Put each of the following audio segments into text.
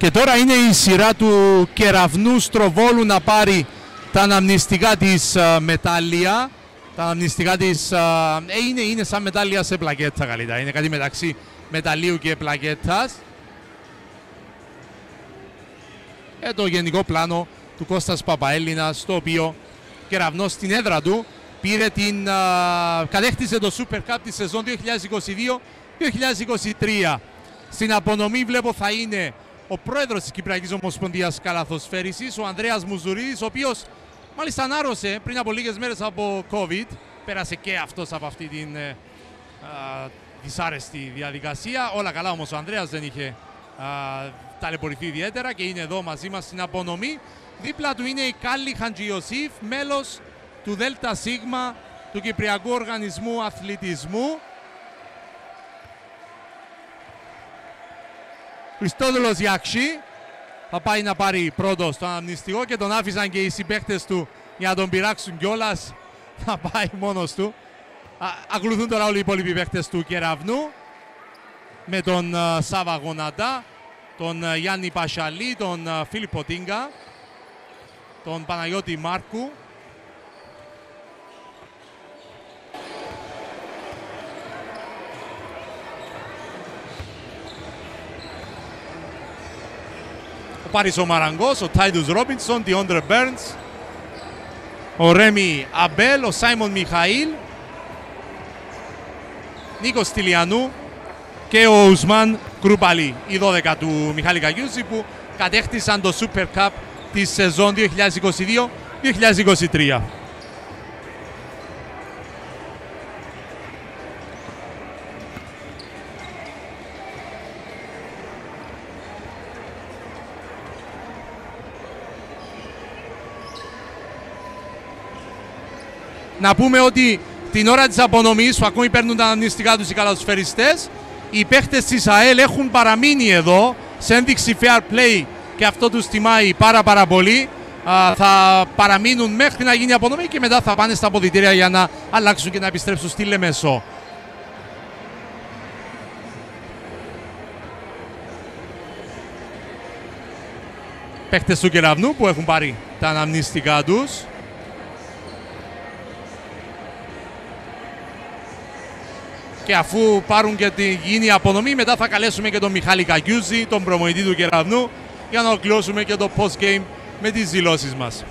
Και τώρα είναι η σειρά του Κεραυνού Στροβόλου να πάρει τα αναμνηστικά της μετάλλια. Τα αναμνηστικά της είναι σαν μετάλλια σε πλακέτα καλύτερα. Είναι κάτι μεταξύ μεταλλίου και πλακέτας. Το γενικό πλάνο του Κώστας Παπαέλληνας, το οποίο Κεραυνός στην έδρα του πήρε την, κατέκτησε το Super Cup τη σεζόν 2022-2023. Στην απονομή βλέπω θα είναι ο πρόεδρος της Κυπριακής Ομοσπονδίας Καλαθοσφαίρησης, ο Ανδρέας Μουσδουρίδης, ο οποίος μάλιστα ανάρρωσε πριν από λίγες μέρες από COVID. Πέρασε και αυτός από αυτή την δυσάρεστη διαδικασία. Όλα καλά όμως ο Ανδρέας δεν είχε ταλαιπωρηθεί ιδιαίτερα και είναι εδώ μαζί μας στην απονομή. Δίπλα του είναι η Κάλη Χατζηιωσήφ, μέλος του Δέλτα Σίγμα του Κυπριακού Οργανισμού Αθλητισμού. Χριστότολος Ιαξή θα πάει να πάρει πρώτος τον αναμνηστικό και τον άφησαν και οι συμπαίκτες του για να τον πειράξουν κιόλας. Θα πάει μόνος του. Ακολουθούν τώρα όλοι οι υπόλοιποι παίκτες του Κεραυνού με τον Σάβα Γοναντά, τον Γιάννη Πασιαλή, τον Φίλιππο Τίγκα, τον Παναγιώτη Μάρκου. Ο Πάρισος Μαραγκός, ο Τάιτους Διόντρε Μπέρνς, ο Ρέμι Αμπέλ, ο Σάιμον Μιχαήλ, Νίκος Τηλιανού και ο Ουσμάν Κρουπαλή. Οι 12 του Μιχάλη Κακιούζη που κατέκτησαν το Super Cup της σεζόν 2022-2023. Να πούμε ότι την ώρα της απονομής που ακόμη παίρνουν τα αναμνηστικά τους οι καλαθοσφαιριστές, οι παίχτες της ΑΕΛ έχουν παραμείνει εδώ σε ένδειξη fair play και αυτό τους τιμάει πάρα πολύ. Θα παραμείνουν μέχρι να γίνει η απονομή και μετά θα πάνε στα αποδυτήρια για να αλλάξουν και να επιστρέψουν στη Λεμεσό. Παίχτες του Κεραυνού που έχουν πάρει τα αναμνηστικά τους. Και αφού πάρουν και τη γίνει απονομή, μετά θα καλέσουμε και τον Μιχάλη Κακιούζη, τον προμονητή του Κεραυνού, για να ολοκληρώσουμε και το post-game με τις δηλώσεις μας.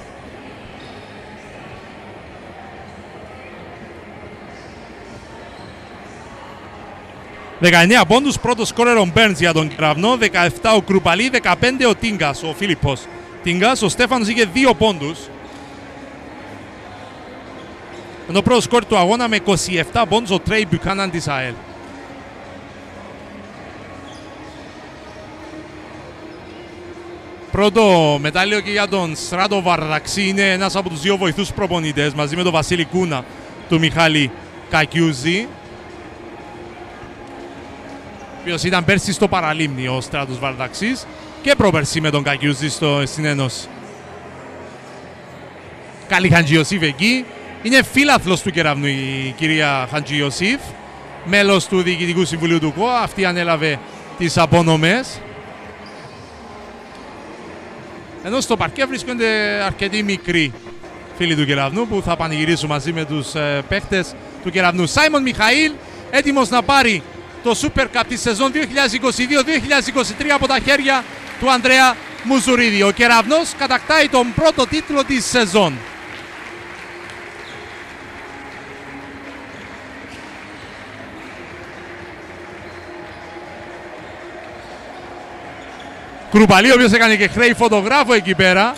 «19 πόντους, πρώτος σκόρερ Μπέρνς για τον Κεραυνό, 17 ο Κρουπαλή, 15 ο Τίγκας, ο Φίλιππος Τίγκας, ο Στέφανος είχε 2 πόντους. Ενώ πρώτο σκορ του αγώνα με 27 πόντους ο Τρέι Μπιουκάναν Ντισαέλ. Πρώτο μετάλλιο και για τον Στράτο Βαρδαξή, είναι ένας από τους δύο βοηθούς προπονητές μαζί με τον Βασίλη Κούνα του Μιχάλη Κακιούζη, ο οποίος ήταν πέρσι στο Παραλίμνη ο Στράτος Βαρδαξής και προπέρσι με τον Κακιούζη στην Ένωση. Καλή Χατζηιωσήφ εκεί. Είναι φίλαθλος του Κεραυνού η κυρία Χατζηιωσήφ, μέλος του Διοικητικού Συμβουλίου του ΚΟΑ. Αυτή ανέλαβε τις απονομές. Ενώ στο παρκέ βρίσκονται αρκετοί μικροί φίλοι του Κεραυνού που θα πανηγυρίσουν μαζί με τους παίχτες του Κεραυνού. Σάιμον Μιχαήλ έτοιμος να πάρει το Super Cup της σεζόν 2022-2023 από τα χέρια του Ανδρέα Μουσδουρίδη. Ο Κεραυνός κατακτάει τον πρώτο τίτλο της σεζόν. Κρουπαλή, ο οποίος έκανε και χρέη φωτογράφο εκεί πέρα.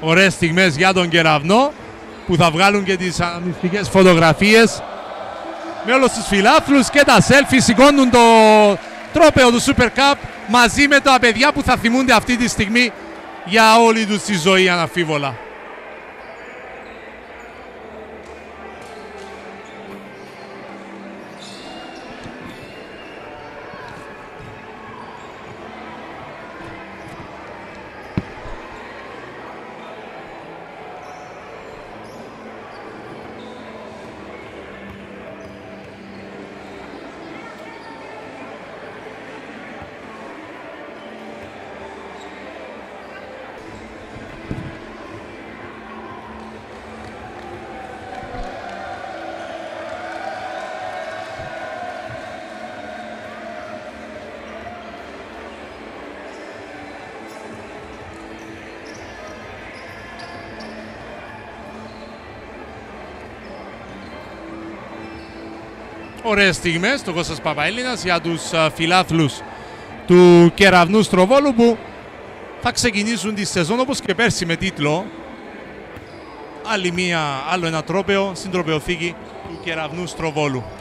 Ωραίες στιγμές για τον Κεραυνό που θα βγάλουν και τις αναμνηστικές φωτογραφίες με όλους τους φιλάθλους και τα selfie. Σηκώνουν το τρόπαιο του Super Cup μαζί με τα παιδιά που θα θυμούνται αυτή τη στιγμή για όλη τους τη ζωή αναμφίβολα. ωραίες στιγμές του Κώστας Παπαέλληνας για τους φιλάθλους του Κεραυνού Στροβόλου που θα ξεκινήσουν τη σεζόν όπως και πέρσι με τίτλο. Άλλο ένα τρόπαιο στην τροπαιοθήκη του Κεραυνού Στροβόλου.